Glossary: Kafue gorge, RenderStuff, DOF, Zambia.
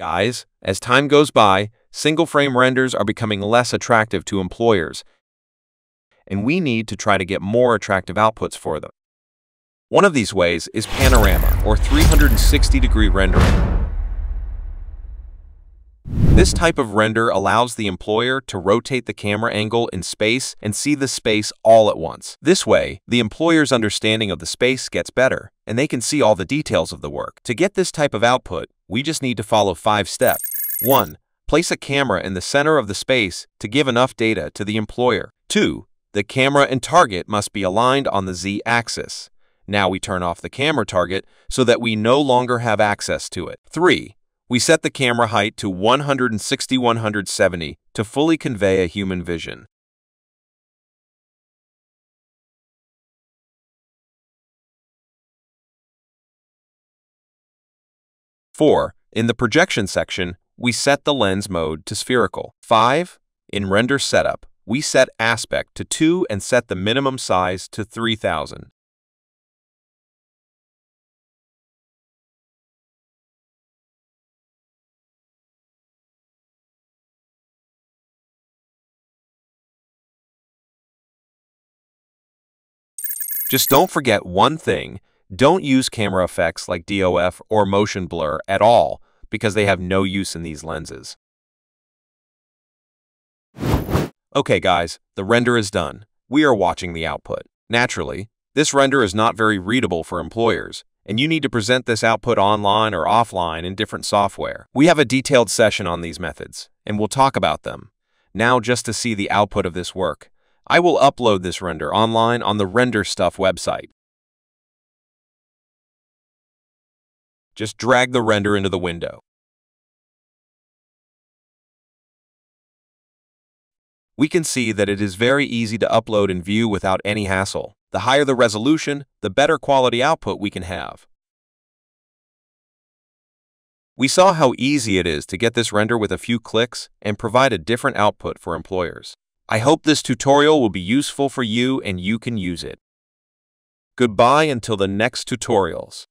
Guys, as time goes by, single-frame renders are becoming less attractive to employers, and we need to try to get more attractive outputs for them. One of these ways is panorama, or 360-degree rendering. This type of render allows the employer to rotate the camera angle in space and see the space all at once. This way, the employer's understanding of the space gets better, and they can see all the details of the work. To get this type of output, we just need to follow 5 steps. 1. Place a camera in the center of the space to give enough data to the employer. 2. The camera and target must be aligned on the z-axis. Now we turn off the camera target so that we no longer have access to it. 3. We set the camera height to 160-170 to fully convey a human vision. Four, in the projection section, we set the lens mode to spherical. 5, in render setup, we set aspect to 2 and set the minimum size to 3000. Just don't forget one thing, don't use camera effects like DOF or motion blur at all because they have no use in these lenses. Okay guys, the render is done. We are watching the output. Naturally, this render is not very readable for employers, and you need to present this output online or offline in different software. We have a detailed session on these methods, and we'll talk about them. Now just to see the output of this work, I will upload this render online on the RenderStuff website. Just drag the render into the window. We can see that it is very easy to upload and view without any hassle. The higher the resolution, the better quality output we can have. We saw how easy it is to get this render with a few clicks and provide a different output for employers. I hope this tutorial will be useful for you and you can use it. Goodbye until the next tutorials.